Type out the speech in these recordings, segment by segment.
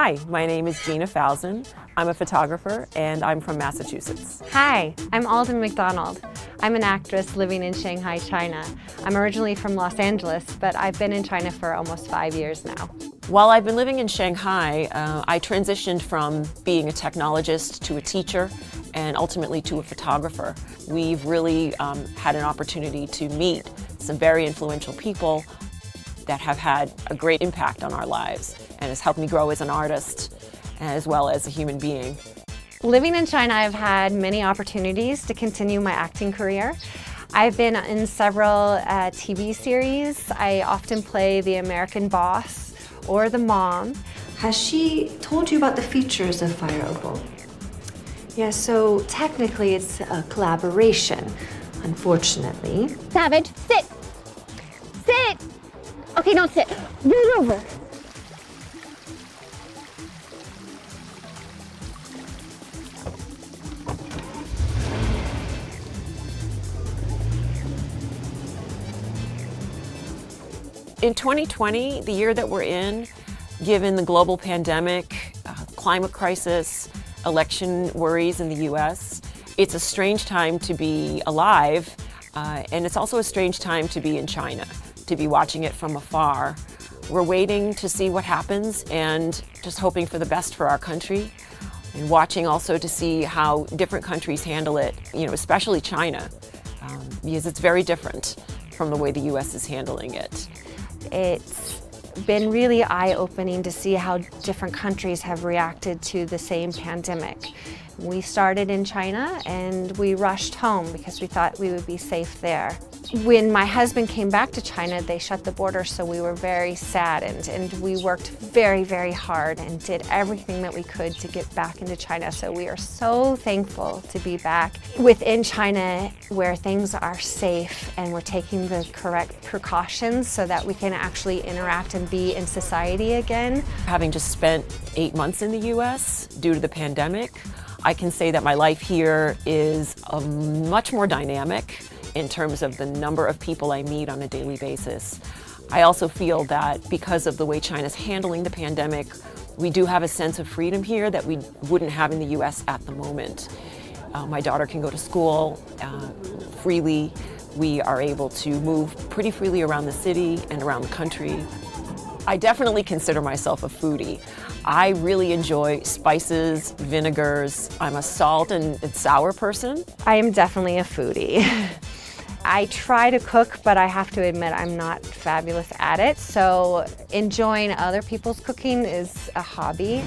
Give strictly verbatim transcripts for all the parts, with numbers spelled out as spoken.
Hi, my name is Gina Falzon. I'm a photographer and I'm from Massachusetts. Hi, I'm Alden McDonald. I'm an actress living in Shanghai, China. I'm originally from Los Angeles, but I've been in China for almost five years now. While I've been living in Shanghai, uh, I transitioned from being a technologist to a teacher and ultimately to a photographer. We've really um, had an opportunity to meet some very influential people that have had a great impact on our lives and has helped me grow as an artist as well as a human being. Living in China, I've had many opportunities to continue my acting career. I've been in several uh, T V series. I often play the American boss or the mom. Has she told you about the features of Fire Opal? Yeah, so technically it's a collaboration, unfortunately. Savage, sit! Sit! Okay, don't sit. Move over. In twenty twenty, the year that we're in, given the global pandemic, uh, climate crisis, election worries in the U S, it's a strange time to be alive, uh, and it's also a strange time to be in China, to be watching it from afar. We're waiting to see what happens and just hoping for the best for our country, and watching also to see how different countries handle it, you know, especially China, um, because it's very different from the way the U S is handling it. It's been really eye-opening to see how different countries have reacted to the same pandemic. We started in China and we rushed home because we thought we would be safe there. When my husband came back to China, they shut the border, so we were very saddened, and we worked very, very hard and did everything that we could to get back into China. So we are so thankful to be back within China where things are safe and we're taking the correct precautions so that we can actually interact and be in society again. Having just spent eight months in the U S due to the pandemic, I can say that my life here is a much more dynamic in terms of the number of people I meet on a daily basis. I also feel that because of the way China's handling the pandemic, we do have a sense of freedom here that we wouldn't have in the U S at the moment. Uh, my daughter can go to school uh, freely. We are able to move pretty freely around the city and around the country. I definitely consider myself a foodie. I really enjoy spices, vinegars. I'm a salt and, and sour person. I am definitely a foodie. I try to cook, but I have to admit I'm not fabulous at it, so enjoying other people's cooking is a hobby.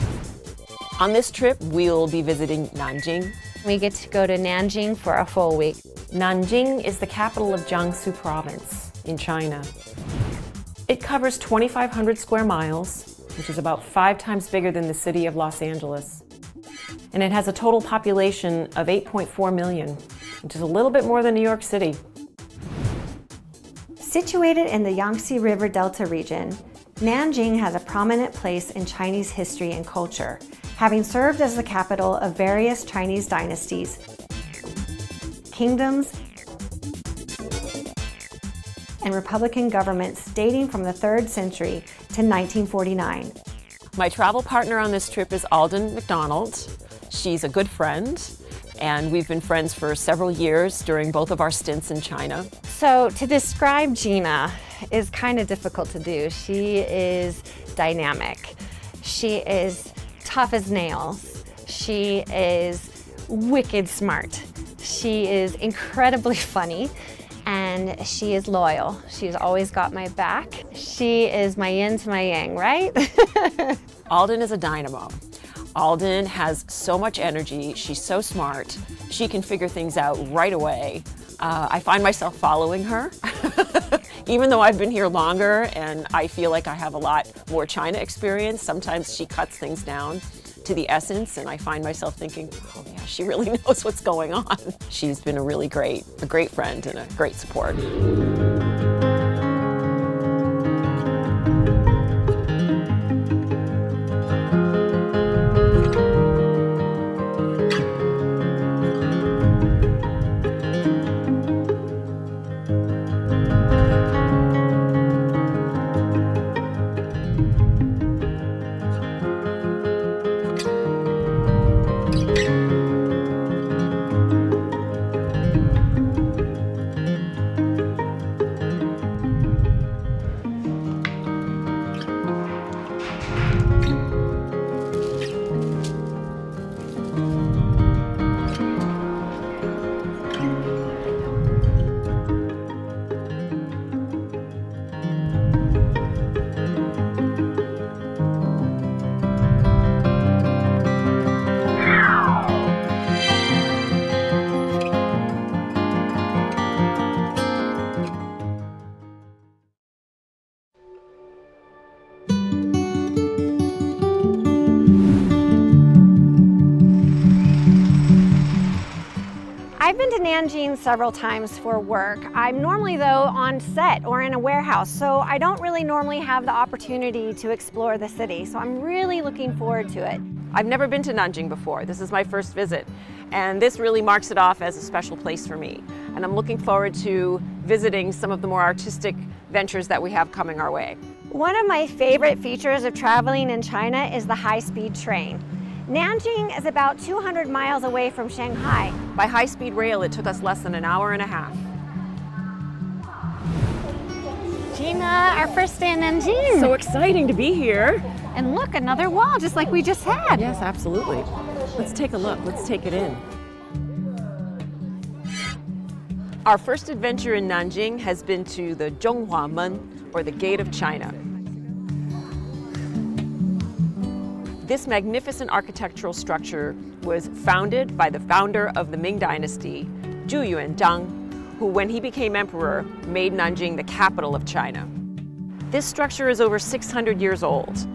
On this trip, we'll be visiting Nanjing. We get to go to Nanjing for a full week. Nanjing is the capital of Jiangsu province in China. It covers twenty-five hundred square miles, which is about five times bigger than the city of Los Angeles. And it has a total population of eight point four million, which is a little bit more than New York City. Situated in the Yangtze River Delta region, Nanjing has a prominent place in Chinese history and culture, having served as the capital of various Chinese dynasties, kingdoms, and Republican governments dating from the third century to nineteen forty-nine. My travel partner on this trip is Alden McDonald. She's a good friend, and we've been friends for several years during both of our stints in China. So to describe Gina is kind of difficult to do. She is dynamic. She is tough as nails. She is wicked smart. She is incredibly funny. And she is loyal. She's always got my back. She is my yin to my yang, right? Alden is a dynamo. Alden has so much energy. She's so smart. She can figure things out right away. Uh, I find myself following her. Even though I've been here longer and I feel like I have a lot more China experience, sometimes she cuts things down to the essence, and I find myself thinking, oh yeah, she really knows what's going on. She's been a really great, a great friend and a great support. I've been to Nanjing several times for work. I'm normally, though, on set or in a warehouse, so I don't really normally have the opportunity to explore the city, so I'm really looking forward to it. I've never been to Nanjing before. This is my first visit, and this really marks it off as a special place for me. And I'm looking forward to visiting some of the more artistic ventures that we have coming our way. One of my favorite features of traveling in China is the high-speed train. Nanjing is about two hundred miles away from Shanghai. By high-speed rail, it took us less than an hour and a half. Gina, our first day in Nanjing. So exciting to be here. And look, another wall, just like we just had. Yes, absolutely. Let's take a look. Let's take it in. Our first adventure in Nanjing has been to the Zhonghua Men, or the Gate of China. This magnificent architectural structure was founded by the founder of the Ming Dynasty, Zhu Yuanzhang, who, when he became emperor, made Nanjing the capital of China. This structure is over six hundred years old.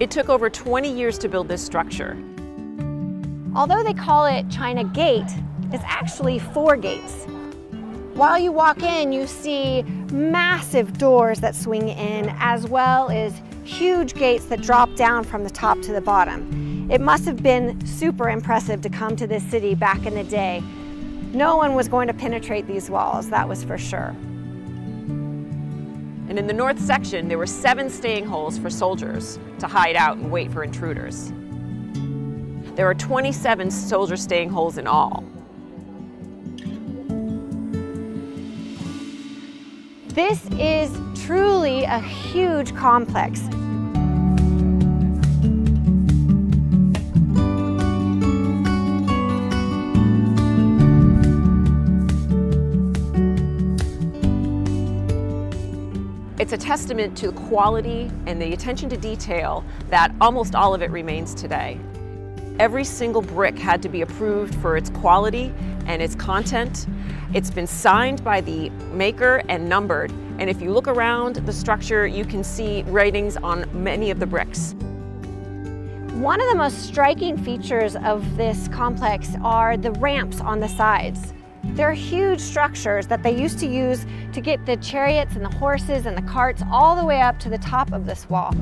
It took over twenty years to build this structure. Although they call it China Gate, it's actually four gates. While you walk in, you see massive doors that swing in, as well as huge gates that drop down from the top to the bottom. It must have been super impressive to come to this city back in the day. No one was going to penetrate these walls, that was for sure. And in the north section, there were seven staying holes for soldiers to hide out and wait for intruders. There are twenty-seven soldier staying holes in all. This is truly a huge complex. It's a testament to the quality and the attention to detail that almost all of it remains today. Every single brick had to be approved for its quality and its content. It's been signed by the maker and numbered. And if you look around the structure, you can see writings on many of the bricks. One of the most striking features of this complex are the ramps on the sides. They're huge structures that they used to use to get the chariots and the horses and the carts all the way up to the top of this wall.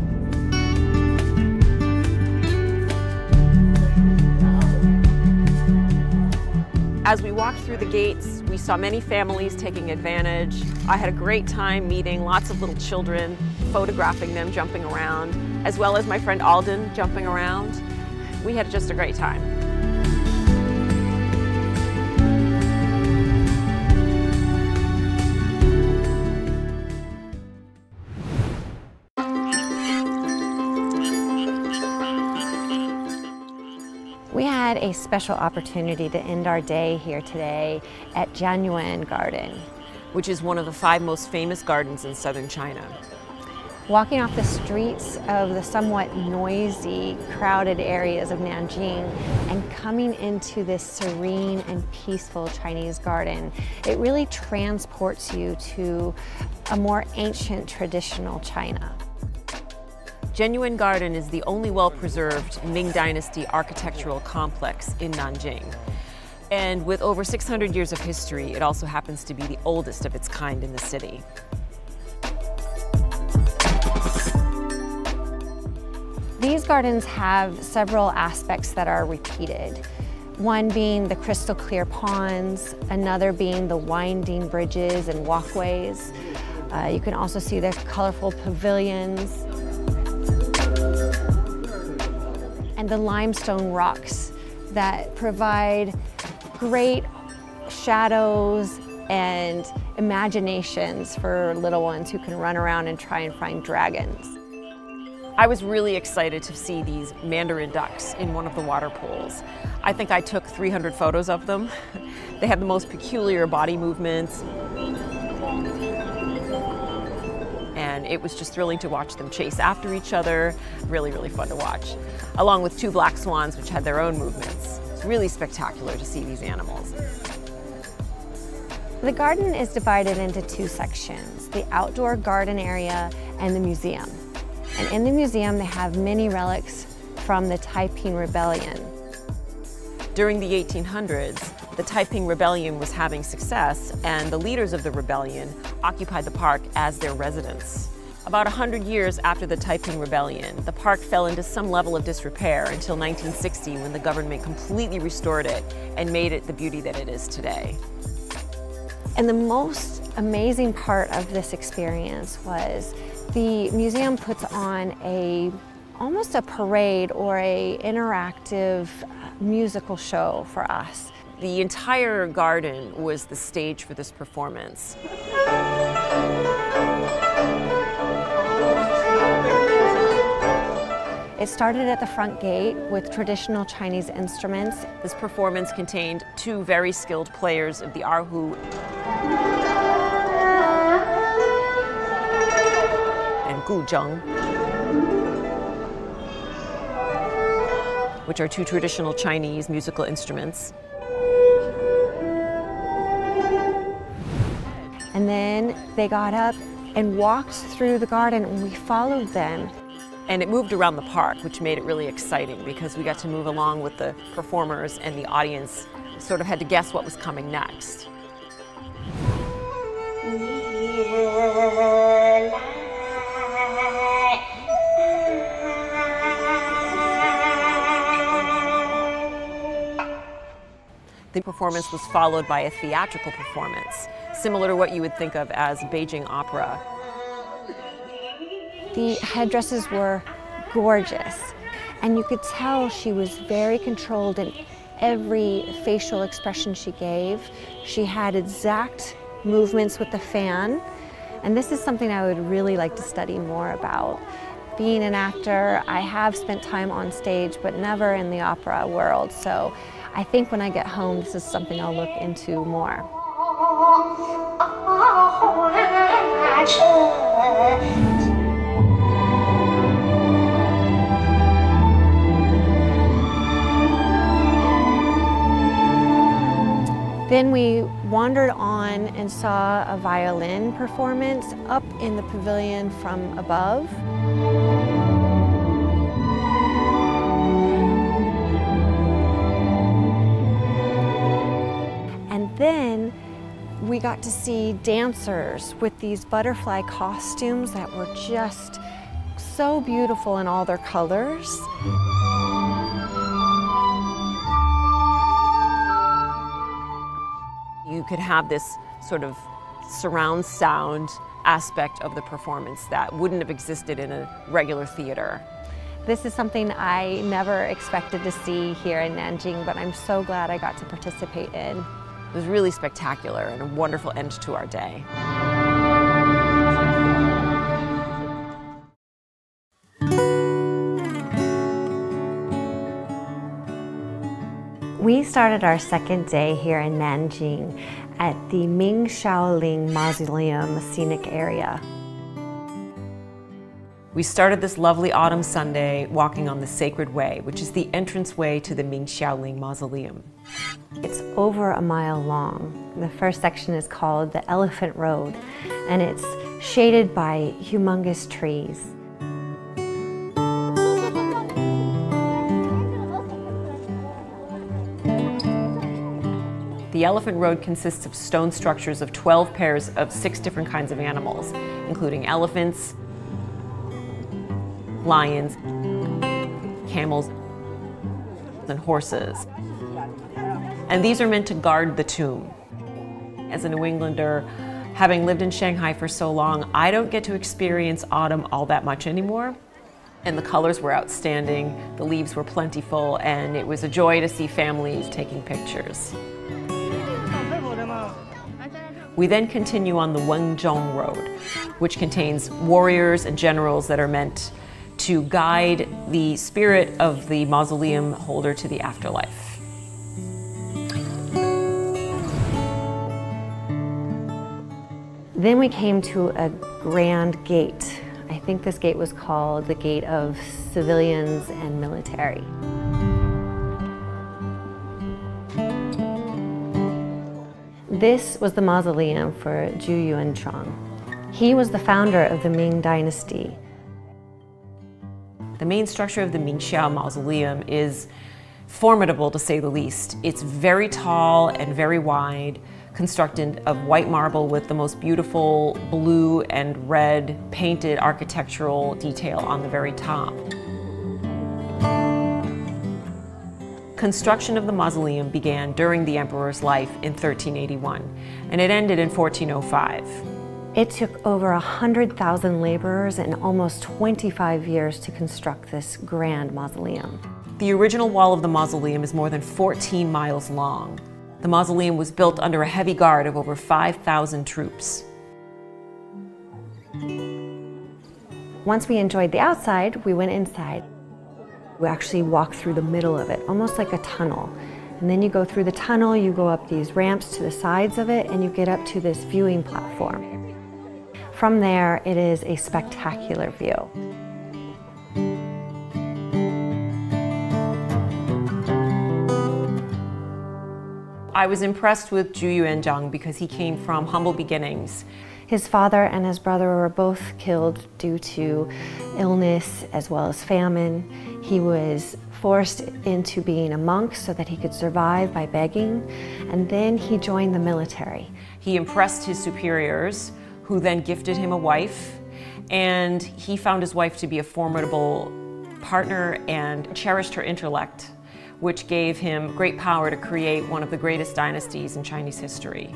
As we walked through the gates, we saw many families taking advantage. I had a great time meeting lots of little children, photographing them jumping around, as well as my friend Alden jumping around. We had just a great time. A special opportunity to end our day here today at Zhanyuan Garden, which is one of the five most famous gardens in southern China. Walking off the streets of the somewhat noisy, crowded areas of Nanjing and coming into this serene and peaceful Chinese garden, it really transports you to a more ancient, traditional China. Zhanyuan Garden is the only well-preserved Ming Dynasty architectural complex in Nanjing. And with over six hundred years of history, it also happens to be the oldest of its kind in the city. These gardens have several aspects that are repeated. One being the crystal clear ponds, another being the winding bridges and walkways. Uh, you can also see the colorful pavilions and the limestone rocks that provide great shadows and imaginations for little ones who can run around and try and find dragons. I was really excited to see these mandarin ducks in one of the water pools. I think I took three hundred photos of them. They had the most peculiar body movements. And it was just thrilling to watch them chase after each other. Really, really fun to watch. Along with two black swans, which had their own movements. It's really spectacular to see these animals. The garden is divided into two sections, the outdoor garden area and the museum. And in the museum, they have many relics from the Taiping Rebellion. During the eighteen hundreds, the Taiping Rebellion was having success, and the leaders of the rebellion occupied the park as their residence. About one hundred years after the Taiping Rebellion, the park fell into some level of disrepair until nineteen sixty, when the government completely restored it and made it the beauty that it is today. And the most amazing part of this experience was the museum puts on a almost a parade or a interactive musical show for us. The entire garden was the stage for this performance. It started at the front gate with traditional Chinese instruments. This performance contained two very skilled players of the erhu and guzheng, which are two traditional Chinese musical instruments. And then they got up and walked through the garden, and we followed them. And it moved around the park, which made it really exciting because we got to move along with the performers, and the audience sort of had to guess what was coming next. The performance was followed by a theatrical performance, similar to what you would think of as Beijing opera. The headdresses were gorgeous, and you could tell she was very controlled in every facial expression she gave. She had exact movements with the fan, and this is something I would really like to study more about. Being an actor, I have spent time on stage, but never in the opera world, so I think when I get home, this is something I'll look into more. Then we wandered on and saw a violin performance up in the pavilion from above. And then we got to see dancers with these butterfly costumes that were just so beautiful in all their colors. You could have this sort of surround sound aspect of the performance that wouldn't have existed in a regular theater. This is something I never expected to see here in Nanjing, but I'm so glad I got to participate in. It was really spectacular and a wonderful end to our day. We started our second day here in Nanjing at the Ming Xiaoling Mausoleum scenic area. We started this lovely autumn Sunday walking on the Sacred Way, which is the entranceway to the Ming Xiaoling Mausoleum. It's over a mile long. The first section is called the Elephant Road, and it's shaded by humongous trees. The Elephant Road consists of stone structures of twelve pairs of six different kinds of animals, including elephants, lions, camels, and horses. And these are meant to guard the tomb. As a New Englander, having lived in Shanghai for so long, I don't get to experience autumn all that much anymore. And the colors were outstanding, the leaves were plentiful, and it was a joy to see families taking pictures. We then continue on the Wangzhong Road, which contains warriors and generals that are meant to guide the spirit of the mausoleum holder to the afterlife. Then we came to a grand gate. I think this gate was called the Gate of Civilians and Military. This was the mausoleum for Zhu Yuanzhang. He was the founder of the Ming Dynasty. The main structure of the Mingxiao Mausoleum is formidable to say the least. It's very tall and very wide, constructed of white marble with the most beautiful blue and red painted architectural detail on the very top. Construction of the mausoleum began during the emperor's life in thirteen eighty-one, and it ended in fourteen oh five. It took over one hundred thousand laborers and almost twenty-five years to construct this grand mausoleum. The original wall of the mausoleum is more than fourteen miles long. The mausoleum was built under a heavy guard of over five thousand troops. Once we enjoyed the outside, we went inside. We actually walked through the middle of it, almost like a tunnel. And then you go through the tunnel, you go up these ramps to the sides of it, and you get up to this viewing platform. From there, it is a spectacular view. I was impressed with Zhu Yuanzhang because he came from humble beginnings. His father and his brother were both killed due to illness as well as famine. He was forced into being a monk so that he could survive by begging, and then he joined the military. He impressed his superiors, who then gifted him a wife, and he found his wife to be a formidable partner and cherished her intellect, which gave him great power to create one of the greatest dynasties in Chinese history.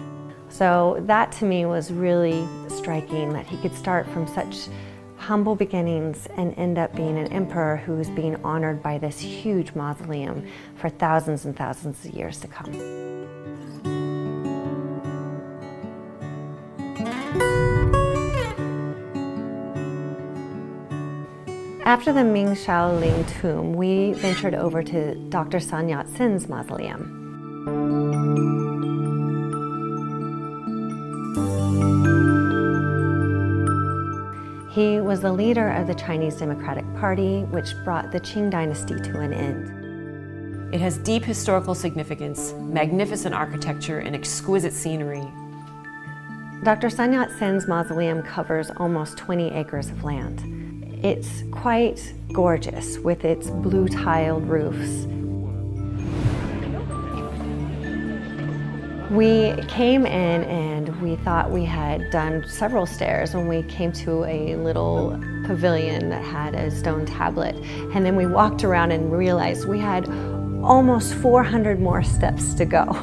So that to me was really striking, that he could start from such humble beginnings and end up being an emperor who was being honored by this huge mausoleum for thousands and thousands of years to come. After the Ming Xiaoling tomb, we ventured over to Doctor Sun Yat-sen's mausoleum. He was the leader of the Chinese Democratic Party, which brought the Qing dynasty to an end. It has deep historical significance, magnificent architecture, and exquisite scenery. Doctor Sun Yat-sen's mausoleum covers almost twenty acres of land. It's quite gorgeous with its blue tiled roofs. We came in and we thought we had done several stairs when we came to a little pavilion that had a stone tablet. And then we walked around and realized we had almost four hundred more steps to go.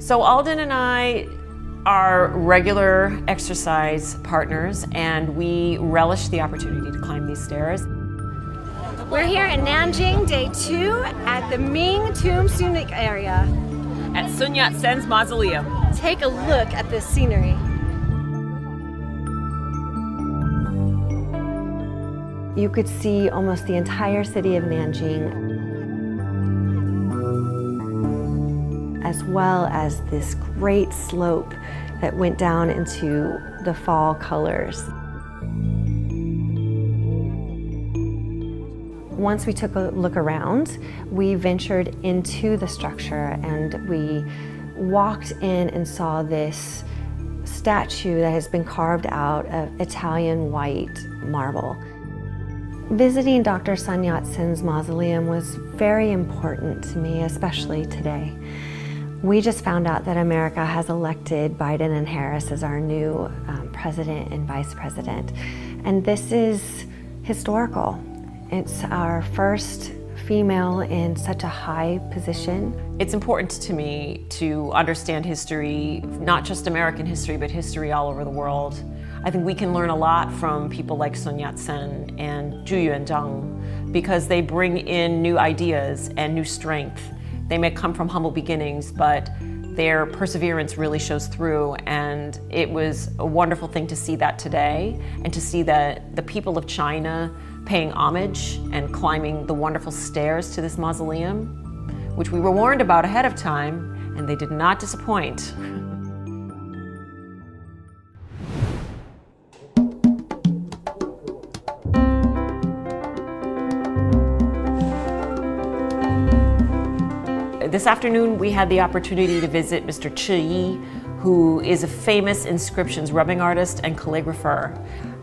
So Alden and I are regular exercise partners, and we relish the opportunity to climb these stairs. We're here in Nanjing, day two, at the Ming Tomb Scenic Area. At Sun Yat-sen's mausoleum. Take a look at this scenery. You could see almost the entire city of Nanjing, as well as this great slope that went down into the fall colors. Once we took a look around, we ventured into the structure and we walked in and saw this statue that has been carved out of Italian white marble. Visiting Doctor Sun Yat-sen's mausoleum was very important to me, especially today. We just found out that America has elected Biden and Harris as our new um, president and vice president. And this is historical. It's our first female in such a high position. It's important to me to understand history, not just American history, but history all over the world. I think we can learn a lot from people like Sun Yat-sen and Zhu Yuanzhang because they bring in new ideas and new strength. They may come from humble beginnings, but their perseverance really shows through, and it was a wonderful thing to see that today, and to see that the people of China paying homage and climbing the wonderful stairs to this mausoleum, which we were warned about ahead of time, and they did not disappoint. This afternoon, we had the opportunity to visit Mister Chi Yi, who is a famous inscriptions rubbing artist and calligrapher.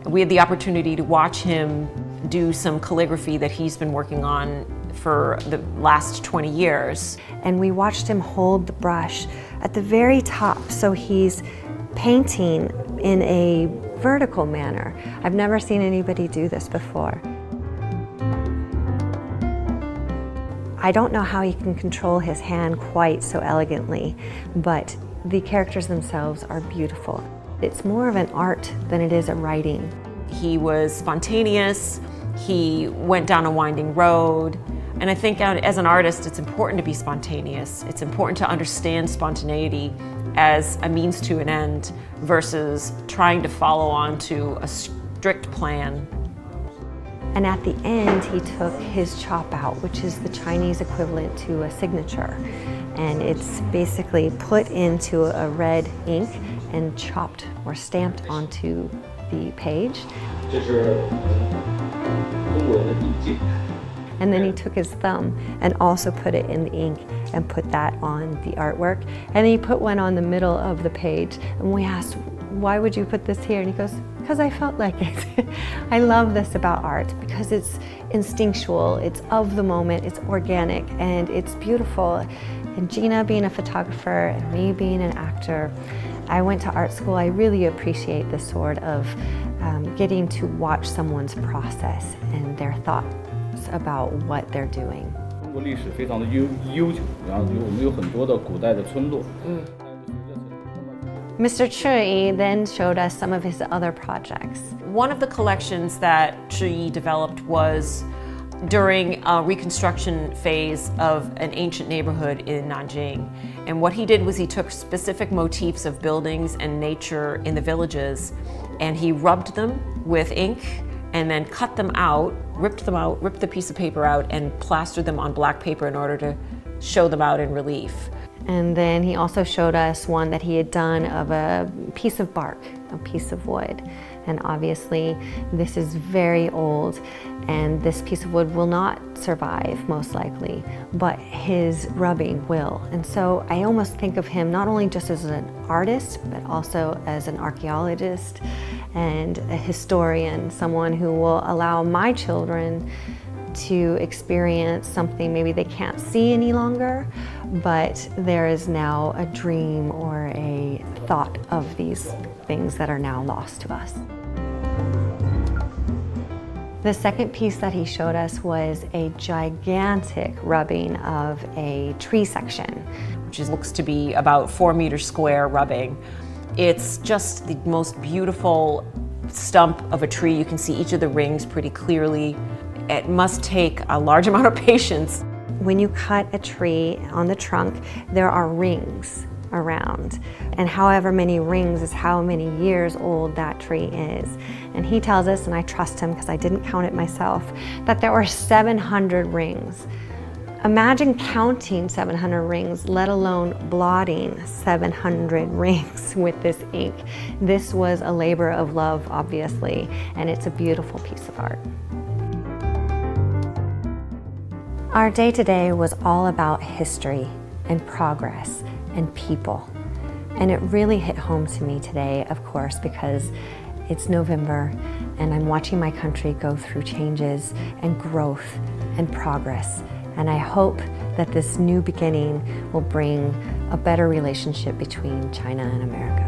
We had the opportunity to watch him do some calligraphy that he's been working on for the last twenty years. And we watched him hold the brush at the very top, so he's painting in a vertical manner. I've never seen anybody do this before. I don't know how he can control his hand quite so elegantly, but the characters themselves are beautiful. It's more of an art than it is a writing. He was spontaneous, he went down a winding road, and I think as an artist it's important to be spontaneous. It's important to understand spontaneity as a means to an end versus trying to follow on to a strict plan. And at the end, he took his chop out, which is the Chinese equivalent to a signature. And it's basically put into a red ink and chopped or stamped onto the page. And then he took his thumb and also put it in the ink and put that on the artwork. And then he put one on the middle of the page. And we asked, why would you put this here? And he goes, because I felt like it. I love this about art because it's instinctual, it's of the moment, it's organic, and it's beautiful. And Gina being a photographer and me being an actor, I went to art school. I really appreciate this sort of um, getting to watch someone's process and their thoughts about what they're doing. Mm. Mister Chi Yi then showed us some of his other projects. One of the collections that Chi Yi developed was during a reconstruction phase of an ancient neighborhood in Nanjing. And what he did was he took specific motifs of buildings and nature in the villages, and he rubbed them with ink and then cut them out, ripped them out, ripped the piece of paper out, and plastered them on black paper in order to show them out in relief. And then he also showed us one that he had done of a piece of bark, a piece of wood. And obviously this is very old, and this piece of wood will not survive most likely, but his rubbing will. And so I almost think of him not only just as an artist, but also as an archaeologist and a historian, someone who will allow my children to experience something maybe they can't see any longer, but there is now a dream or a thought of these things that are now lost to us. The second piece that he showed us was a gigantic rubbing of a tree section, which is, looks to be about four meters square rubbing. It's just the most beautiful stump of a tree. You can see each of the rings pretty clearly. It must take a large amount of patience. When you cut a tree on the trunk, there are rings around. And however many rings is how many years old that tree is. And he tells us, and I trust him because I didn't count it myself, that there were seven hundred rings. Imagine counting seven hundred rings, let alone blotting seven hundred rings with this ink. This was a labor of love, obviously, and it's a beautiful piece of art. Our day today was all about history and progress and people. And it really hit home to me today, of course, because it's November and I'm watching my country go through changes and growth and progress. And I hope that this new beginning will bring a better relationship between China and America.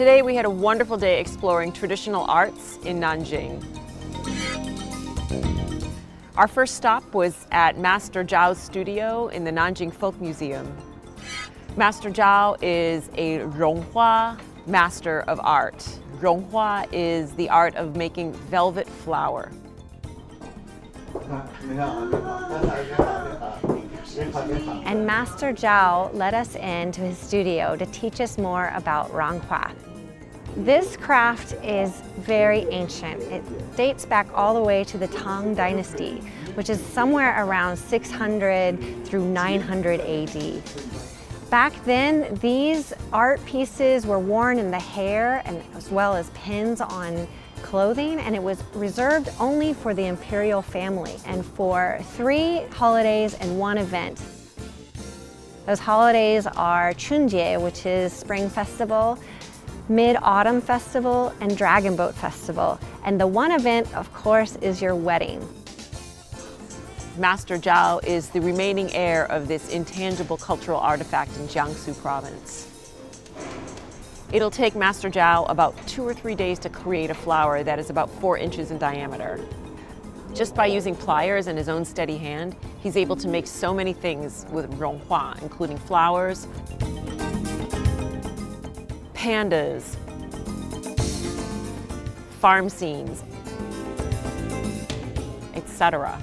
Today we had a wonderful day exploring traditional arts in Nanjing. Our first stop was at Master Zhao's studio in the Nanjing Folk Museum. Master Zhao is a Ronghua master of art. Ronghua is the art of making velvet flour. And Master Zhao led us into his studio to teach us more about Ronghua. This craft is very ancient. It dates back all the way to the Song Dynasty, which is somewhere around six hundred through nine hundred A D. Back then, these art pieces were worn in the hair and as well as pins on clothing, and it was reserved only for the imperial family and for three holidays and one event. Those holidays are Chunjie, which is Spring Festival, Mid-Autumn Festival, and Dragon Boat Festival. And the one event, of course, is your wedding. Master Zhao is the remaining heir of this intangible cultural artifact in Jiangsu province. It'll take Master Zhao about two or three days to create a flower that is about four inches in diameter. Just by using pliers and his own steady hand, he's able to make so many things with Ronghua, including flowers, pandas, farm scenes, et cetera.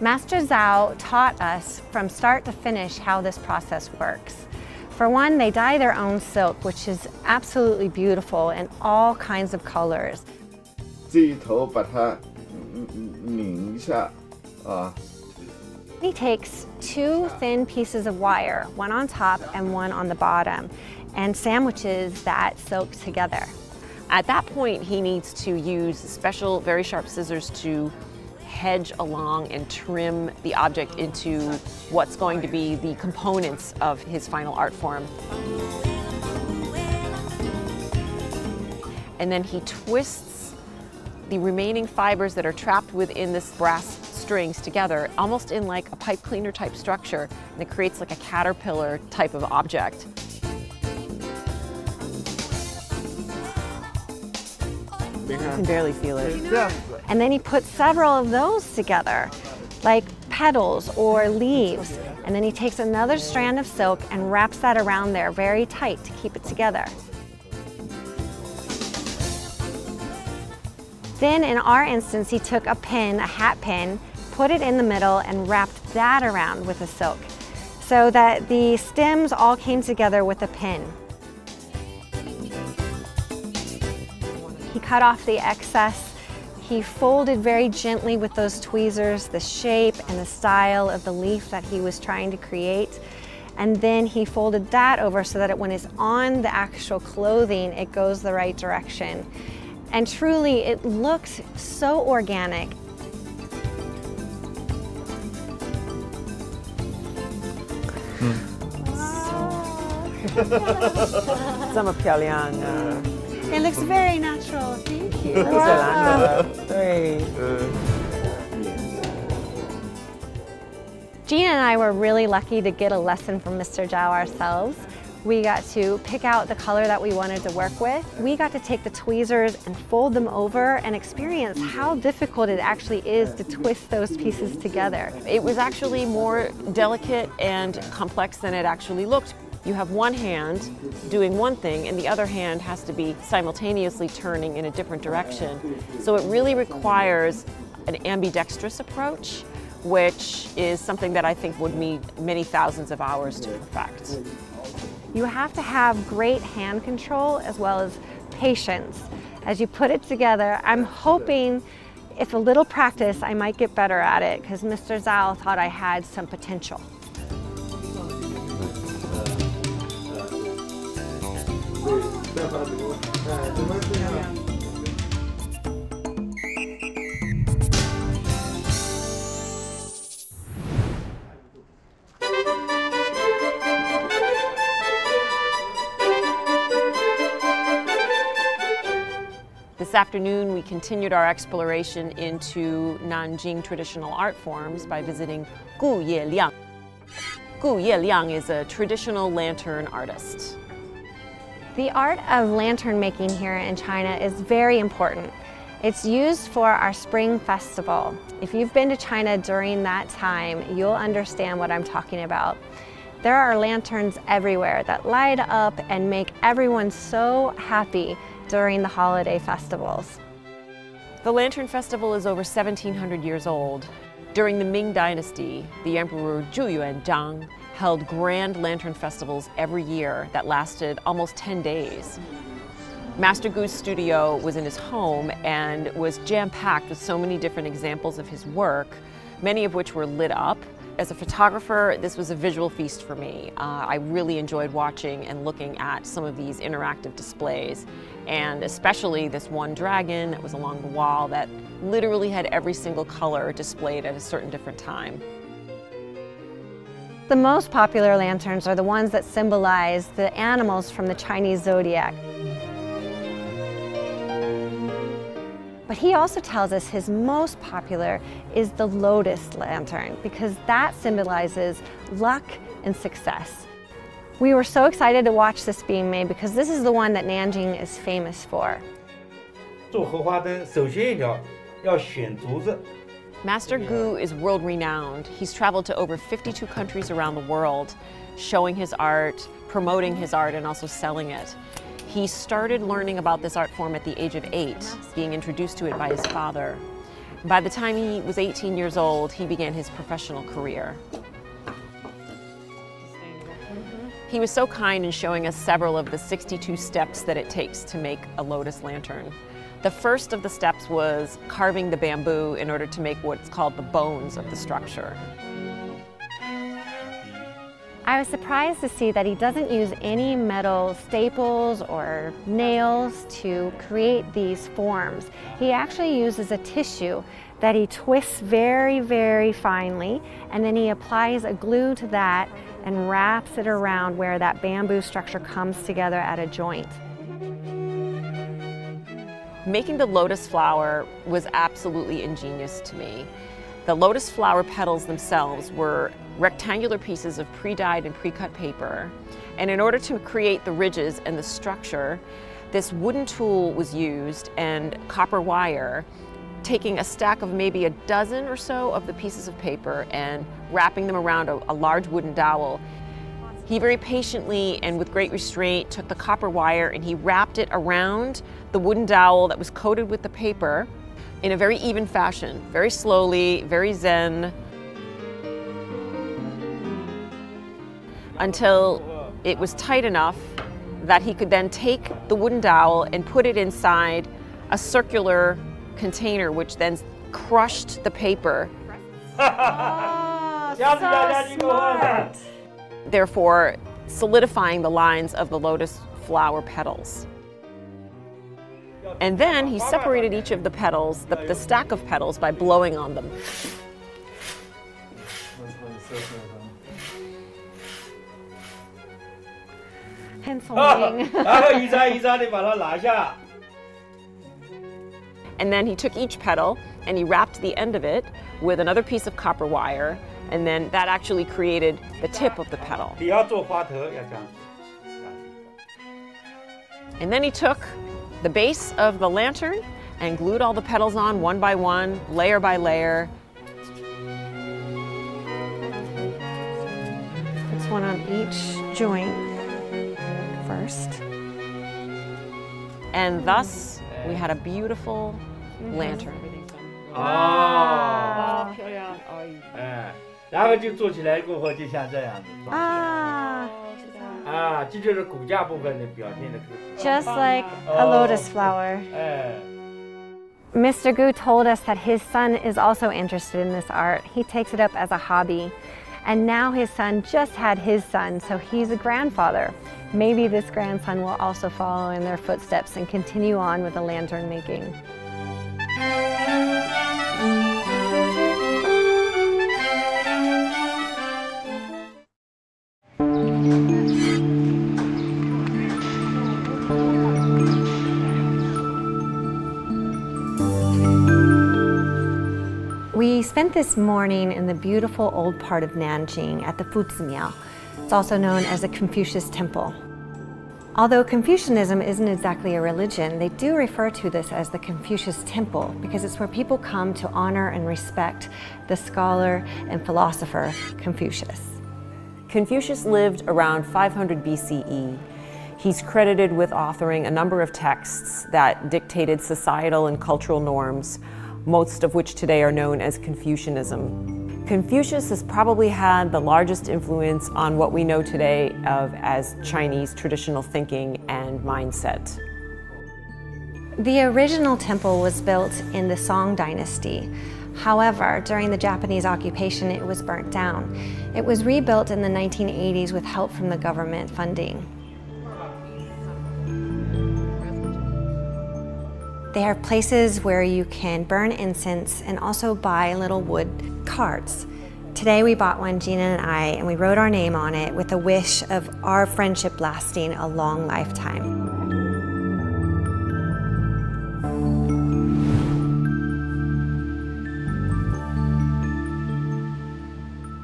Master Zhao taught us from start to finish how this process works. For one, they dye their own silk, which is absolutely beautiful in all kinds of colors. He takes two thin pieces of wire, one on top and one on the bottom, and sandwiches that silk together. At that point, he needs to use special, very sharp scissors to hedge along and trim the object into what's going to be the components of his final art form. And then he twists the remaining fibers that are trapped within this brass strings together, almost in like a pipe cleaner type structure, and it creates like a caterpillar type of object. You can barely feel it. And then he put several of those together, like petals or leaves. And then he takes another strand of silk and wraps that around there very tight to keep it together. Then in our instance, he took a pin, a hat pin, put it in the middle and wrapped that around with the silk so that the stems all came together with a pin. He cut off the excess. He folded very gently with those tweezers the shape and the style of the leaf that he was trying to create. And then he folded that over so that when it's on the actual clothing, it goes the right direction. And truly, it looks so organic. Mm. It looks very natural, thank you. Wow. Gina and I were really lucky to get a lesson from Mister Zhao ourselves. We got to pick out the color that we wanted to work with. We got to take the tweezers and fold them over and experience how difficult it actually is to twist those pieces together. It was actually more delicate and complex than it actually looked. You have one hand doing one thing and the other hand has to be simultaneously turning in a different direction. So it really requires an ambidextrous approach, which is something that I think would need many thousands of hours to perfect. You have to have great hand control as well as patience. As you put it together, I'm hoping if a little practice, I might get better at it because Mister Zhao thought I had some potential. This afternoon, we continued our exploration into Nanjing traditional art forms by visiting Gu Ye Liang. Gu Ye Liang is a traditional lantern artist. The art of lantern making here in China is very important. It's used for our Spring Festival. If you've been to China during that time, you'll understand what I'm talking about. There are lanterns everywhere that light up and make everyone so happy during the holiday festivals. The Lantern Festival is over seventeen hundred years old. During the Ming Dynasty, the Emperor Zhu Yuanzhang held grand lantern festivals every year that lasted almost ten days. Master Gu's studio was in his home and was jam-packed with so many different examples of his work many of which were lit up. As a photographer, this was a visual feast for me. Uh, I really enjoyed watching and looking at some of these interactive displays, and especially this one dragon that was along the wall that literally had every single color displayed at a certain different time. The most popular lanterns are the ones that symbolize the animals from the Chinese zodiac. But he also tells us his most popular is the lotus lantern, because that symbolizes luck and success. We were so excited to watch this being made because this is the one that Nanjing is famous for. Master Gu is world-renowned. He's traveled to over fifty-two countries around the world, showing his art, promoting his art, and also selling it. He started learning about this art form at the age of eight, being introduced to it by his father. By the time he was eighteen years old, he began his professional career. He was so kind in showing us several of the sixty-two steps that it takes to make a lotus lantern. The first of the steps was carving the bamboo in order to make what's called the bones of the structure. I was surprised to see that he doesn't use any metal staples or nails to create these forms. He actually uses a tissue that he twists very, very finely, and then he applies a glue to that and wraps it around where that bamboo structure comes together at a joint. Making the lotus flower was absolutely ingenious to me. The lotus flower petals themselves were rectangular pieces of pre-dyed and pre-cut paper. And in order to create the ridges and the structure, this wooden tool was used and copper wire, taking a stack of maybe a dozen or so of the pieces of paper and wrapping them around a, a large wooden dowel. He very patiently and with great restraint took the copper wire and he wrapped it around the wooden dowel that was coated with the paper in a very even fashion, very slowly, very zen, until it was tight enough that he could then take the wooden dowel and put it inside a circular container, which then crushed the paper. Oh, so smart. Therefore, solidifying the lines of the lotus flower petals. And then he separated each of the petals, the, the stack of petals, by blowing on them. And then he took each petal and he wrapped the end of it with another piece of copper wire, and then that actually created the tip of the petal. And then he took the base of the lantern and glued all the petals on one by one, layer by layer. Puts one on each joint first. And thus, we had a beautiful lantern. Oh. Ah. Just like a lotus flower. Mister Gu told us that his son is also interested in this art. He takes it up as a hobby. And now his son just had his son, so he's a grandfather. Maybe this grandson will also follow in their footsteps and continue on with the lantern making. We spent this morning in the beautiful old part of Nanjing at the Fuzi Miao. It's also known as a Confucius temple. Although Confucianism isn't exactly a religion, they do refer to this as the Confucius Temple because it's where people come to honor and respect the scholar and philosopher Confucius. Confucius lived around five hundred B C E. He's credited with authoring a number of texts that dictated societal and cultural norms, most of which today are known as Confucianism. Confucius has probably had the largest influence on what we know today of as Chinese traditional thinking and mindset. The original temple was built in the Song Dynasty, However, during the Japanese occupation, it was burnt down. It was rebuilt in the nineteen eighties with help from the government funding. They are places where you can burn incense and also buy little wood cards. Today we bought one, Gina and I, and we wrote our name on it with a wish of our friendship lasting a long lifetime.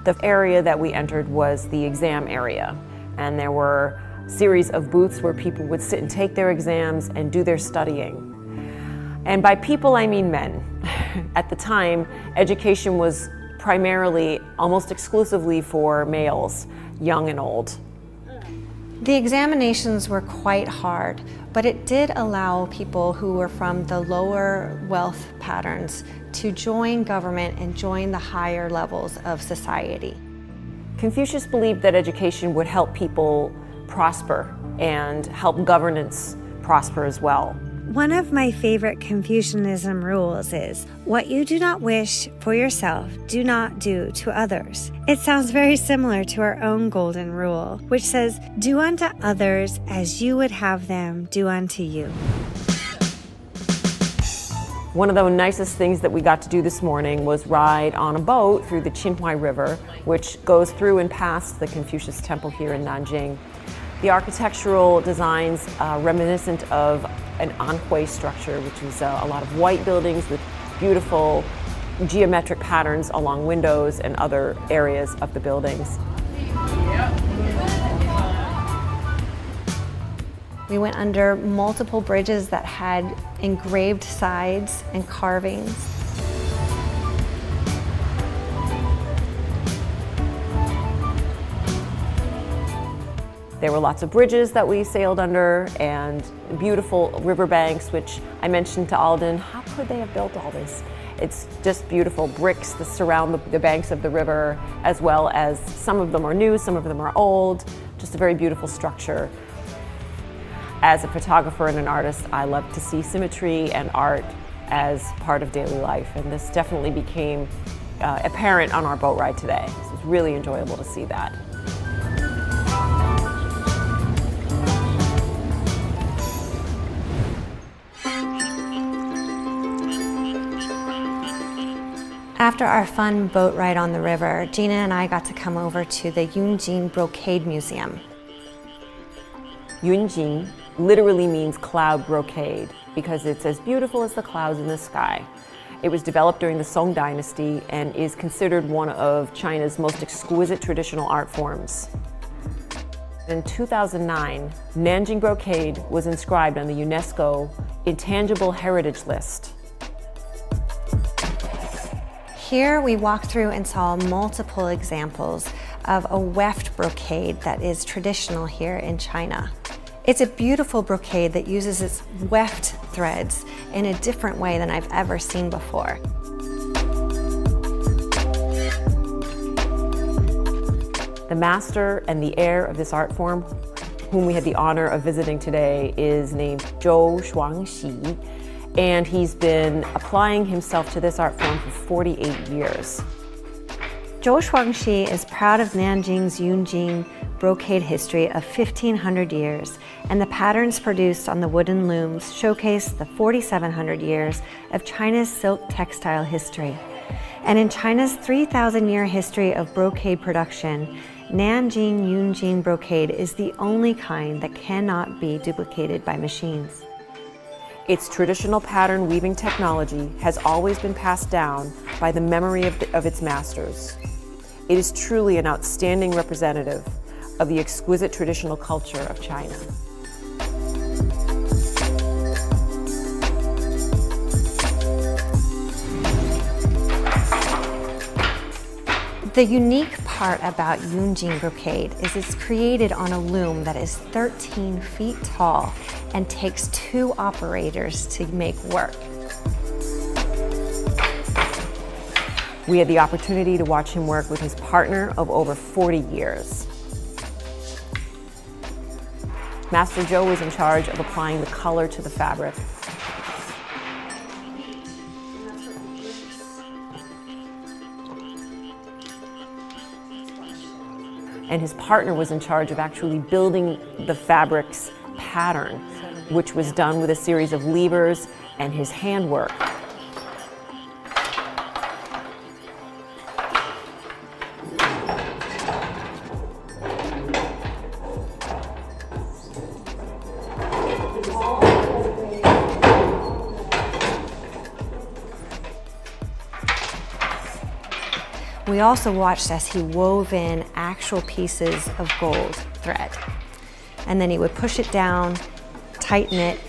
The area that we entered was the exam area, and there were a series of booths where people would sit and take their exams and do their studying. And by people, I mean men. At the time, education was primarily, almost exclusively for males, young and old. The examinations were quite hard, but it did allow people who were from the lower wealth patterns to join government and join the higher levels of society. Confucius believed that education would help people prosper and help governance prosper as well. One of my favorite Confucianism rules is, what you do not wish for yourself, do not do to others. It sounds very similar to our own golden rule, which says, do unto others as you would have them do unto you. One of the nicest things that we got to do this morning was ride on a boat through the Qinghai River, which goes through and past the Confucius Temple here in Nanjing. The architectural designs are reminiscent of an Anhui structure, which is a, a lot of white buildings with beautiful geometric patterns along windows and other areas of the buildings. We went under multiple bridges that had engraved sides and carvings. There were lots of bridges that we sailed under and beautiful riverbanks, which I mentioned to Alden, how could they have built all this? It's just beautiful bricks that surround the, the banks of the river, as well as some of them are new, some of them are old, just a very beautiful structure. As a photographer and an artist, I love to see symmetry and art as part of daily life, and this definitely became uh, apparent on our boat ride today. So it's really enjoyable to see that. After our fun boat ride on the river, Gina and I got to come over to the Yunjin Brocade Museum. Yunjin literally means cloud brocade because it's as beautiful as the clouds in the sky. It was developed during the Song Dynasty and is considered one of China's most exquisite traditional art forms. In two thousand nine, Nanjing brocade was inscribed on the UNESCO Intangible Heritage List. Here we walked through and saw multiple examples of a weft brocade that is traditional here in China. It's a beautiful brocade that uses its weft threads in a different way than I've ever seen before. The master and the heir of this art form, whom we had the honor of visiting today, is named Zhou Shuangxi. And he's been applying himself to this art form for forty-eight years. Zhou Shuangxi is proud of Nanjing's Yunjin brocade history of fifteen hundred years, and the patterns produced on the wooden looms showcase the forty-seven hundred years of China's silk textile history. And in China's three thousand year history of brocade production, Nanjing Yunjin brocade is the only kind that cannot be duplicated by machines. Its traditional pattern weaving technology has always been passed down by the memory of, the, of its masters. It is truly an outstanding representative of the exquisite traditional culture of China. The unique part about Yunjin brocade is it's created on a loom that is thirteen feet tall and takes two operators to make work. We had the opportunity to watch him work with his partner of over forty years. Master Zhou was in charge of applying the color to the fabric. and his partner was in charge of actually building the fabric's pattern, which was done with a series of levers and his handwork. We also watched as he wove in actual pieces of gold thread. And then he would push it down, tighten it.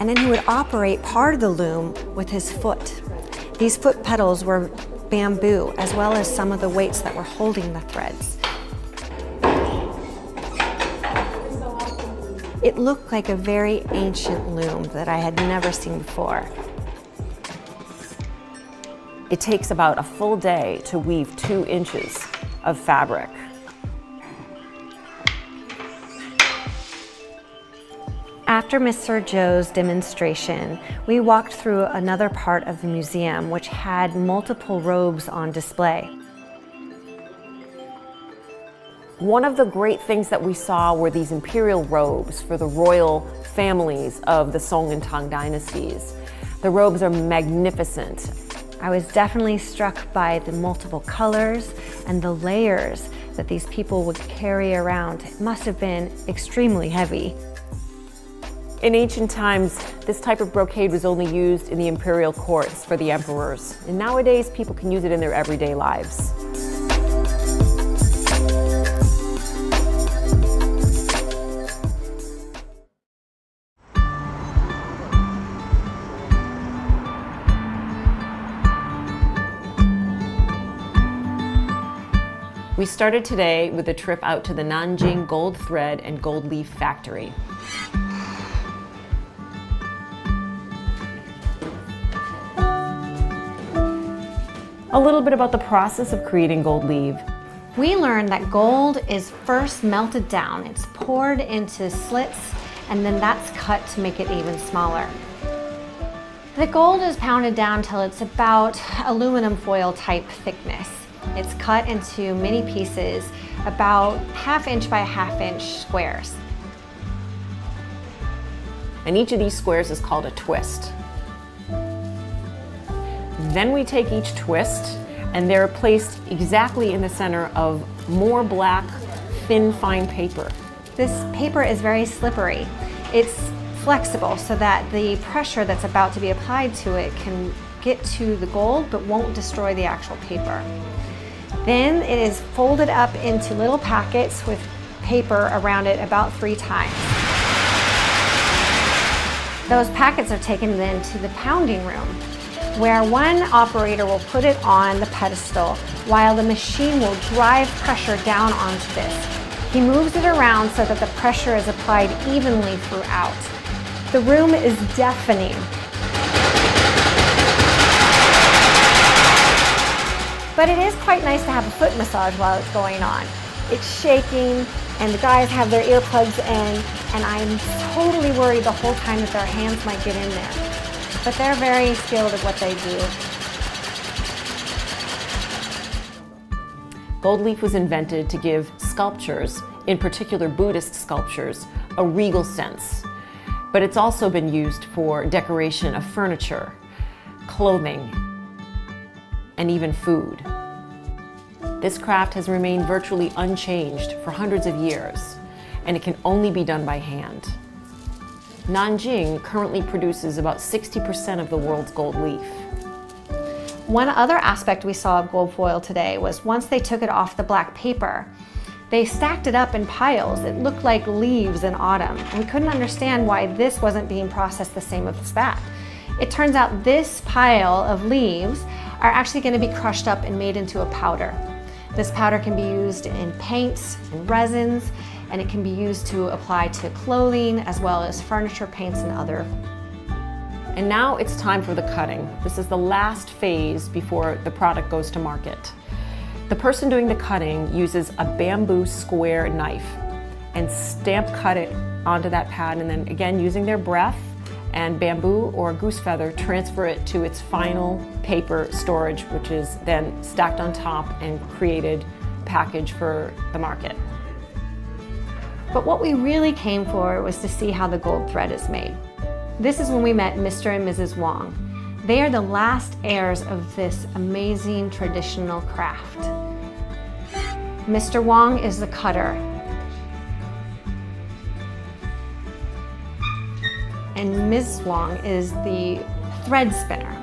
And then he would operate part of the loom with his foot. These foot pedals were bamboo, as well as some of the weights that were holding the threads. It looked like a very ancient loom that I had never seen before. It takes about a full day to weave two inches of fabric. After Mister Zhou's demonstration, we walked through another part of the museum, which had multiple robes on display. One of the great things that we saw were these imperial robes for the royal families of the Song and Tang dynasties. The robes are magnificent. I was definitely struck by the multiple colors and the layers that these people would carry around. It must have been extremely heavy. In ancient times, this type of brocade was only used in the imperial courts for the emperors. And nowadays, people can use it in their everyday lives. We started today with a trip out to the Nanjing Gold Thread and Gold Leaf Factory. A little bit about the process of creating gold leaf. We learned that gold is first melted down. It's poured into slits, and then that's cut to make it even smaller. The gold is pounded down till it's about aluminum foil type thickness. It's cut into many pieces, about half inch by half inch squares. And each of these squares is called a twist. Then we take each twist and they're placed exactly in the center of more black, thin, fine paper. This paper is very slippery. It's flexible so that the pressure that's about to be applied to it can get to the gold but won't destroy the actual paper. Then it is folded up into little packets with paper around it about three times. Those packets are taken then to the pounding room, where one operator will put it on the pedestal while the machine will drive pressure down onto this. He moves it around so that the pressure is applied evenly throughout. The room is deafening. But it is quite nice to have a foot massage while it's going on. It's shaking, and the guys have their earplugs in, and I'm totally worried the whole time that their hands might get in there. But they're very skilled at what they do. Gold leaf was invented to give sculptures, in particular Buddhist sculptures, a regal sense. But it's also been used for decoration of furniture, clothing, and even food. This craft has remained virtually unchanged for hundreds of years, and it can only be done by hand. Nanjing currently produces about sixty percent of the world's gold leaf. One other aspect we saw of gold foil today was once they took it off the black paper, they stacked it up in piles. It looked like leaves in autumn. We couldn't understand why this wasn't being processed the same as that. It turns out this pile of leaves are actually going to be crushed up and made into a powder. This powder can be used in paints and resins, and it can be used to apply to clothing as well as furniture paints and other. And now it's time for the cutting. This is the last phase before the product goes to market. The person doing the cutting uses a bamboo square knife and stamp cut it onto that pad, and then again using their breath and bamboo or goose feather transfer it to its final paper storage, which is then stacked on top and created package for the market. But what we really came for was to see how the gold thread is made. This is when we met Mister and Missus Wong. They are the last heirs of this amazing traditional craft. Mister Wong is the cutter. And Missus Wong is the thread spinner.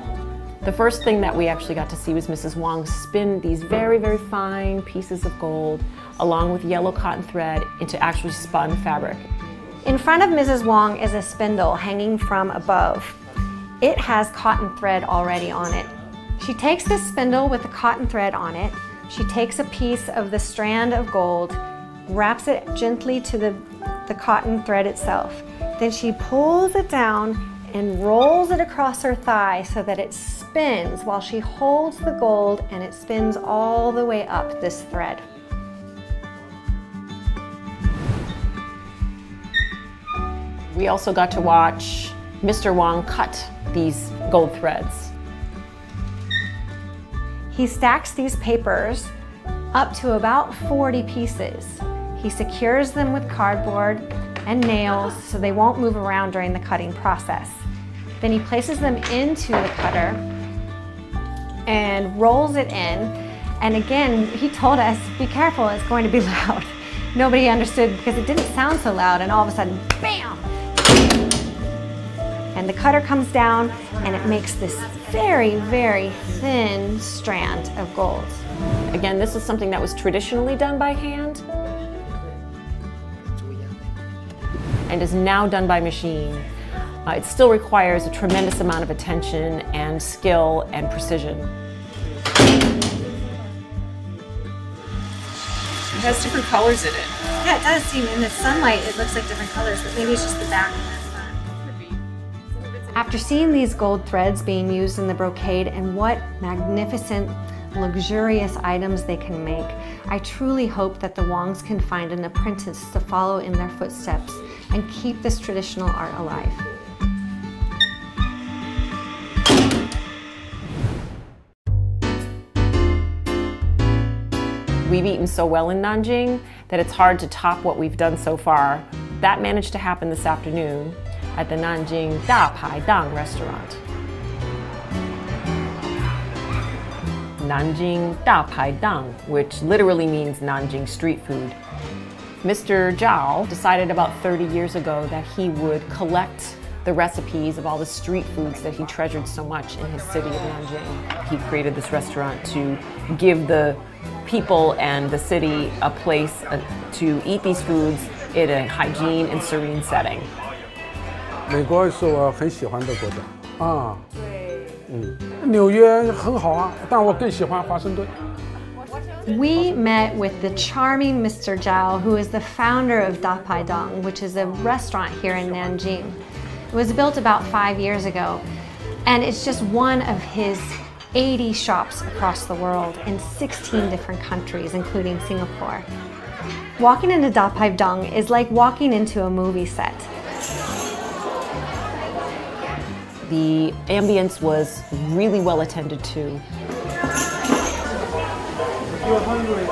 The first thing that we actually got to see was Missus Wong spin these very, very fine pieces of gold along with yellow cotton thread into actually spun fabric. In front of Missus Wong is a spindle hanging from above. It has cotton thread already on it. She takes this spindle with the cotton thread on it. She takes a piece of the strand of gold, wraps it gently to the, the cotton thread itself. Then she pulls it down and rolls it across her thigh so that it spins while she holds the gold, and it spins all the way up this thread. We also got to watch Mister Wong cut these gold threads. He stacks these papers up to about forty pieces. He secures them with cardboard and nails so they won't move around during the cutting process. Then he places them into the cutter and rolls it in. And again, he told us, be careful, it's going to be loud. Nobody understood because it didn't sound so loud, and all of a sudden, bam! And the cutter comes down and it makes this very, very thin strand of gold. Again, this is something that was traditionally done by hand and is now done by machine. Uh, it still requires a tremendous amount of attention and skill and precision. It has different colors in it. Yeah, it does seem in the sunlight it looks like different colors, but maybe it's just the back. After seeing these gold threads being used in the brocade and what magnificent, luxurious items they can make, I truly hope that the Wongs can find an apprentice to follow in their footsteps and keep this traditional art alive. We've eaten so well in Nanjing that it's hard to top what we've done so far. That managed to happen this afternoon at the Nanjing Dapaidang restaurant. Nanjing Dapaidang, which literally means Nanjing street food. Mister Zhao decided about thirty years ago that he would collect the recipes of all the street foods that he treasured so much in his city of Nanjing. He created this restaurant to give the people and the city a place to eat these foods in a hygiene and serene setting. 美国是我很喜欢的国家啊，对，嗯，纽约很好啊，但我更喜欢华盛顿。We met with the charming Mister Zhao, who is the founder of Dapaidang, which is a restaurant here in Nanjing. It was built about five years ago, and it's just one of his eighty shops across the world in sixteen different countries, including Singapore. Walking into Dapaidang is like walking into a movie set. The ambience was really well attended to. You're hungry.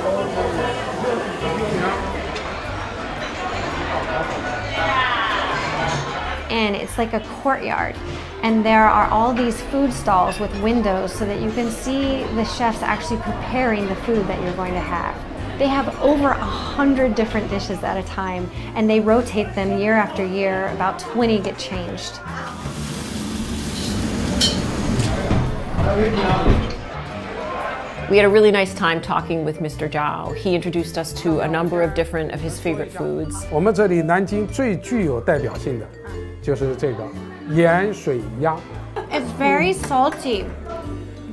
And it's like a courtyard. And there are all these food stalls with windows so that you can see the chefs actually preparing the food that you're going to have. They have over a hundred different dishes at a time, and they rotate them year after year. About twenty get changed. We had a really nice time talking with Mister Zhao. He introduced us to a number of different of his favorite foods. 我们这里南京最具有代表性的就是这个盐水鸭。It's very salty,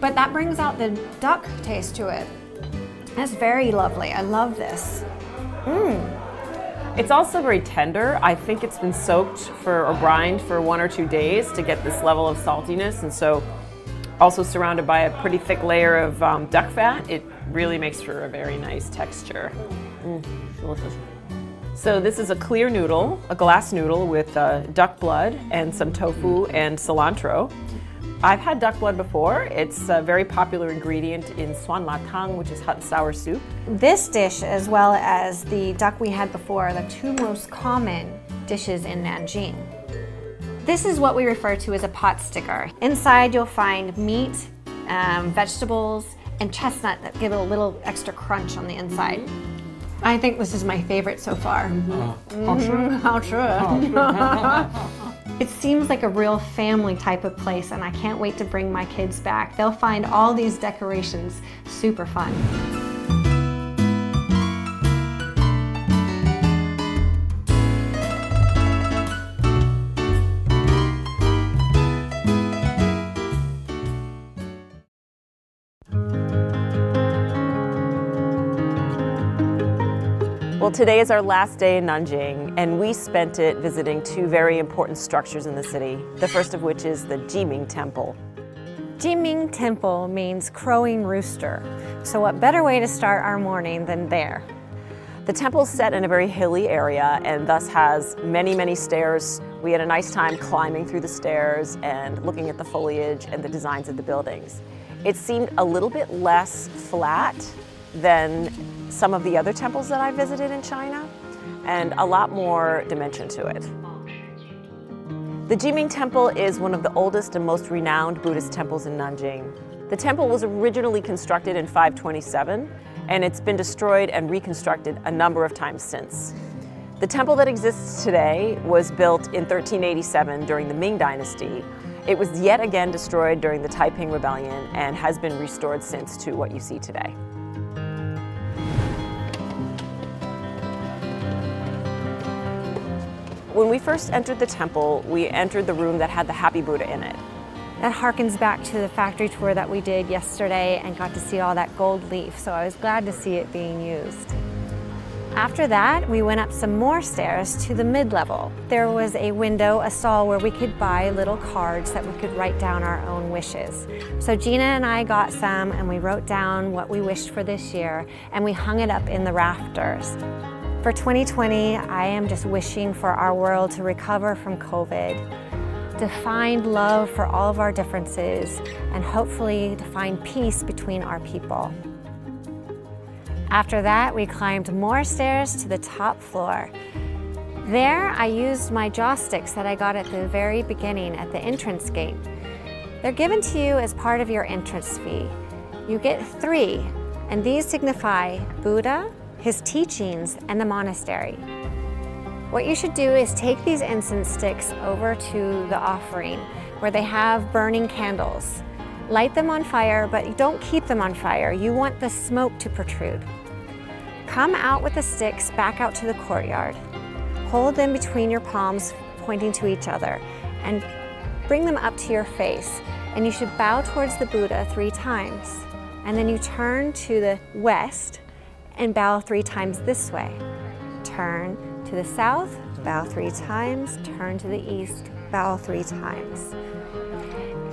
but that brings out the duck taste to it. That's very lovely. I love this. Mm. It's also very tender. I think it's been soaked for or brined for one or two days to get this level of saltiness, and so also surrounded by a pretty thick layer of um, duck fat, it really makes for a very nice texture. Mm, delicious. So this is a clear noodle, a glass noodle with uh, duck blood and some tofu and cilantro. I've had duck blood before. It's a very popular ingredient in suan la tang, which is hot and sour soup. This dish, as well as the duck we had before, are the two most common dishes in Nanjing. This is what we refer to as a pot sticker. Inside you'll find meat, um, vegetables, and chestnut that give it a little extra crunch on the inside. I think this is my favorite so far. Mm-hmm. Mm-hmm. Mm-hmm. It seems like a real family type of place, and I can't wait to bring my kids back. They'll find all these decorations super fun. Well, today is our last day in Nanjing, and we spent it visiting two very important structures in the city, the first of which is the Jiming Temple. Jiming Temple means crowing rooster, so what better way to start our morning than there? The temple is set in a very hilly area and thus has many, many stairs. We had a nice time climbing through the stairs and looking at the foliage and the designs of the buildings. It seemed a little bit less flat than some of the other temples that I visited in China, and a lot more dimension to it. The Jiming Temple is one of the oldest and most renowned Buddhist temples in Nanjing. The temple was originally constructed in five twenty-seven, and it's been destroyed and reconstructed a number of times since. The temple that exists today was built in thirteen eighty-seven during the Ming Dynasty. It was yet again destroyed during the Taiping Rebellion and has been restored since to what you see today. When we first entered the temple, we entered the room that had the Happy Buddha in it. That harkens back to the factory tour that we did yesterday and got to see all that gold leaf, so I was glad to see it being used. After that, we went up some more stairs to the mid-level. There was a window, a stall where we could buy little cards that we could write down our own wishes. So Gina and I got some and we wrote down what we wished for this year, and we hung it up in the rafters. For twenty twenty, I am just wishing for our world to recover from COVID, to find love for all of our differences, and hopefully to find peace between our people. After that, we climbed more stairs to the top floor. There, I used my joss sticks that I got at the very beginning at the entrance gate. They're given to you as part of your entrance fee. You get three, and these signify Buddha, his teachings, and the monastery. What you should do is take these incense sticks over to the offering where they have burning candles. Light them on fire, but don't keep them on fire. You want the smoke to protrude. Come out with the sticks back out to the courtyard. Hold them between your palms, pointing to each other, and bring them up to your face. And you should bow towards the Buddha three times. And then you turn to the west, and bow three times this way. Turn to the south, bow three times, turn to the east, bow three times.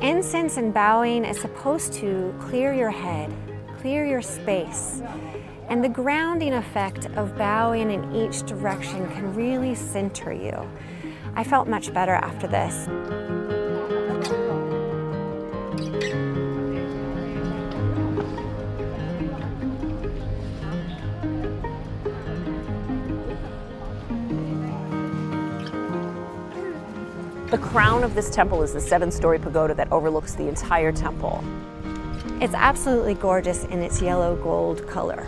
Incense and bowing is supposed to clear your head, clear your space, and the grounding effect of bowing in each direction can really center you. I felt much better after this. The crown of this temple is the seven-story pagoda that overlooks the entire temple. It's absolutely gorgeous in its yellow-gold color.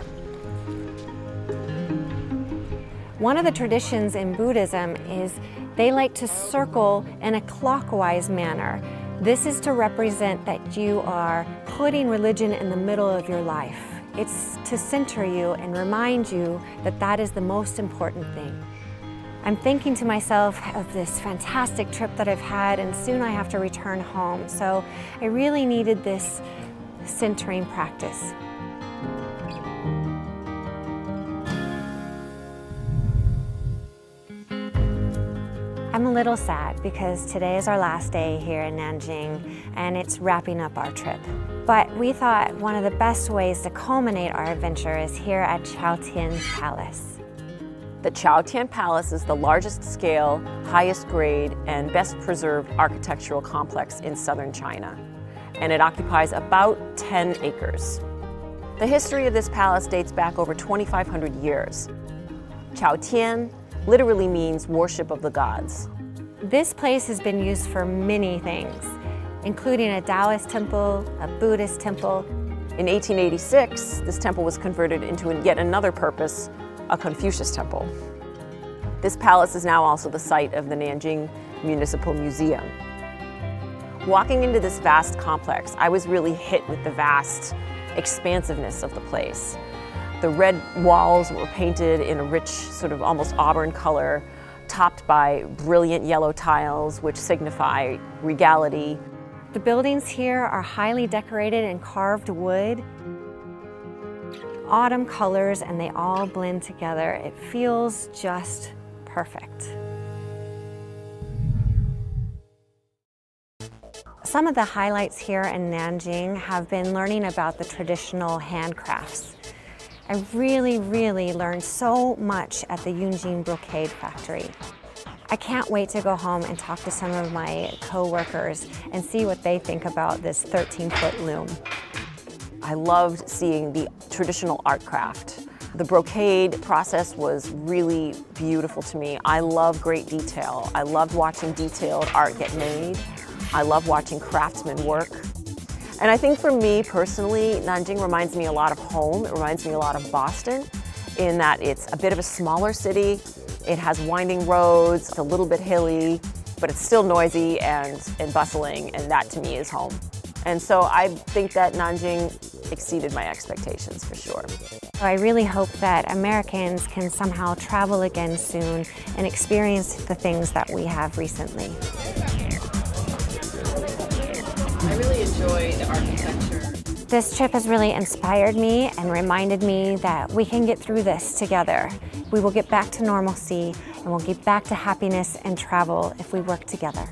One of the traditions in Buddhism is they like to circle in a clockwise manner. This is to represent that you are putting religion in the middle of your life. It's to center you and remind you that that is the most important thing. I'm thinking to myself of this fantastic trip that I've had, and soon I have to return home, so I really needed this centering practice. I'm a little sad because today is our last day here in Nanjing and it's wrapping up our trip. But we thought one of the best ways to culminate our adventure is here at Chaotian Palace. The Chaotian Palace is the largest scale, highest grade, and best preserved architectural complex in southern China, and it occupies about ten acres. The history of this palace dates back over twenty-five hundred years. Chaotian literally means worship of the gods. This place has been used for many things, including a Taoist temple, a Buddhist temple. In eighteen eighty-six, this temple was converted into yet another purpose, a Confucius temple. This palace is now also the site of the Nanjing Municipal Museum. Walking into this vast complex, I was really hit with the vast expansiveness of the place. The red walls were painted in a rich, sort of almost auburn color, topped by brilliant yellow tiles, which signify regality. The buildings here are highly decorated in carved wood, autumn colors, and they all blend together. It feels just perfect. Some of the highlights here in Nanjing have been learning about the traditional handcrafts. I really, really learned so much at the Yunjin Brocade Factory. I can't wait to go home and talk to some of my co-workers and see what they think about this thirteen foot loom. I loved seeing the traditional art craft. The brocade process was really beautiful to me. I love great detail. I loved watching detailed art get made. I love watching craftsmen work. And I think for me personally, Nanjing reminds me a lot of home. It reminds me a lot of Boston in that it's a bit of a smaller city. It has winding roads, it's a little bit hilly, but it's still noisy and, and bustling, and that to me is home. And so I think that Nanjing exceeded my expectations for sure. I really hope that Americans can somehow travel again soon and experience the things that we have recently. I really enjoy the architecture. This trip has really inspired me and reminded me that we can get through this together. We will get back to normalcy, and we'll get back to happiness and travel if we work together.